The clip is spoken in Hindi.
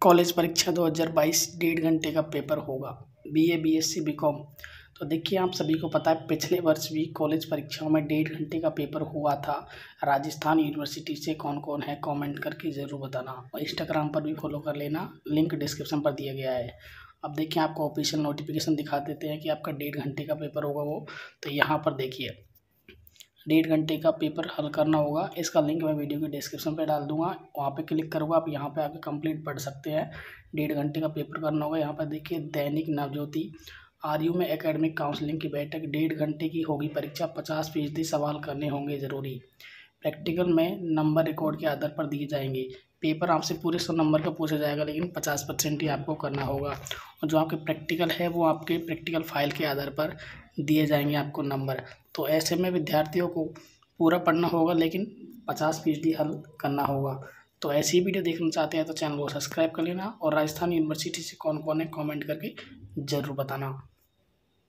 कॉलेज परीक्षा 2022 डेढ़ घंटे का पेपर होगा। BA, BSc, BCom. तो देखिए, आप सभी को पता है पिछले वर्ष भी कॉलेज परीक्षाओं में डेढ़ घंटे का पेपर हुआ था। राजस्थान यूनिवर्सिटी से कौन कौन है कमेंट करके ज़रूर बताना और इंस्टाग्राम पर भी फॉलो कर लेना, लिंक डिस्क्रिप्शन पर दिया गया है। अब देखिए, आपको ऑफिशियल नोटिफिकेशन दिखा देते हैं कि आपका डेढ़ घंटे का पेपर होगा वो। तो यहाँ पर देखिए, डेढ़ घंटे का पेपर हल करना होगा। इसका लिंक मैं वीडियो के डिस्क्रिप्शन पे डाल दूंगा, वहाँ पे क्लिक करूँगा, आप यहाँ पे आके कंप्लीट पढ़ सकते हैं। डेढ़ घंटे का पेपर करना होगा। यहाँ पर देखिए, दैनिक नवज्योति, आरयू में एकेडमिक काउंसलिंग की बैठक, डेढ़ घंटे की होगी परीक्षा, 50% सवाल करने होंगे ज़रूरी, प्रैक्टिकल में नंबर रिकॉर्ड के आधार पर दिए जाएंगे। पेपर आपसे पूरे 100 नंबर का पूछा जाएगा, लेकिन 50% ही आपको करना होगा और जो आपके प्रैक्टिकल है वो आपके प्रैक्टिकल फाइल के आधार पर दिए जाएंगे आपको नंबर। तो ऐसे में विद्यार्थियों को पूरा पढ़ना होगा, लेकिन 50% हल करना होगा। तो ऐसी वीडियो देखना चाहते हैं तो चैनल को सब्सक्राइब कर लेना और राजस्थान यूनिवर्सिटी से कौन कौन है कमेंट करके ज़रूर बताना।